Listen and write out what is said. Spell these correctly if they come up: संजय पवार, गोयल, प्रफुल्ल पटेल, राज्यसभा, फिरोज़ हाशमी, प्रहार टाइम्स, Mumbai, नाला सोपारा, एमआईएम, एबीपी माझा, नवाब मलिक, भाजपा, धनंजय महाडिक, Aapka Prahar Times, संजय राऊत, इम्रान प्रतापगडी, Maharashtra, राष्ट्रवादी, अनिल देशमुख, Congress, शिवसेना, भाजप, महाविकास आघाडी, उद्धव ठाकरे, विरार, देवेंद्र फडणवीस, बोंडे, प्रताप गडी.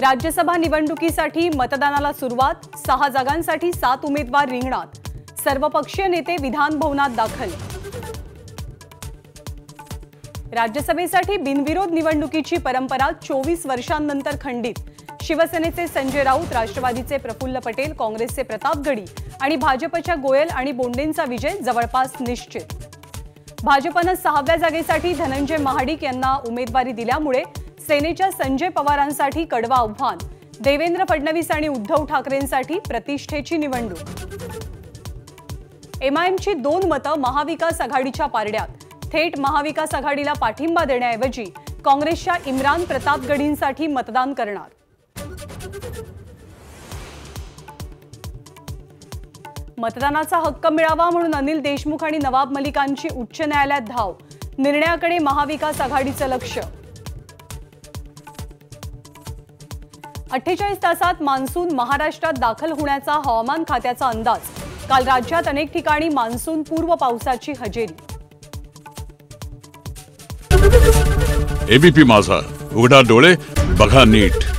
राज्यसभा निवडणुकीसाठी मतदानाला सुरुवात. 6 जागांसाठी 7 उमेदवार रिंगणात. सर्वपक्षीय नेते विधान भवनात दाखल. राज्यसभेसाठी बिनविरोध निवडणुकीची परंपरा 24 वर्षांनंतर खंडित. शिवसेनेचे संजय राऊत, राष्ट्रवादीचे प्रफुल्ल पटेल, काँग्रेसचे प्रताप गडी आणि भाजपच्या गोयल आणि बोंडेंचा विजय जवळपास निश्चित. भाजपने 6व्या जागेसाठी धनंजय महाडिक यांना उमेदवारी दिल्यामुळे सेनेच्या संजय पवारांसाठी कडवा आव्हान. देवेंद्र फडणवीस आणि उद्धव ठाकरेंसाठी प्रतिष्ठेची निवडणूक. एमआयएमची 2 मतं महाविकास आघाडीच्या पारड्यात. थेट महाविकास आघाडीला पाठिंबा देण्याऐवजी काँग्रेसच्या इम्रान प्रतापगडींसाठी मतदान करणार. मतदानाचा हक्क मिळावा म्हणून अनिल देशमुख आणि नवाब मलिकांची उच्च न्यायालयात धाव. निर्णयाकडे महाविकास आघाडीचं लक्ष. 48 तासात मान्सून महाराष्ट्रात दाखल होण्याचा हवामान खात्याचा अंदाज. काल राज्यात अनेक ठिकाणी मान्सून पूर्व पावसाची हजेरी. एबीपी माझा, उघडा डोळे बघा नीट.